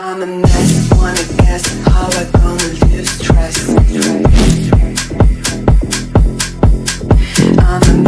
I'm a mess, wanna guess how I gonna lose stress. I'm a mess.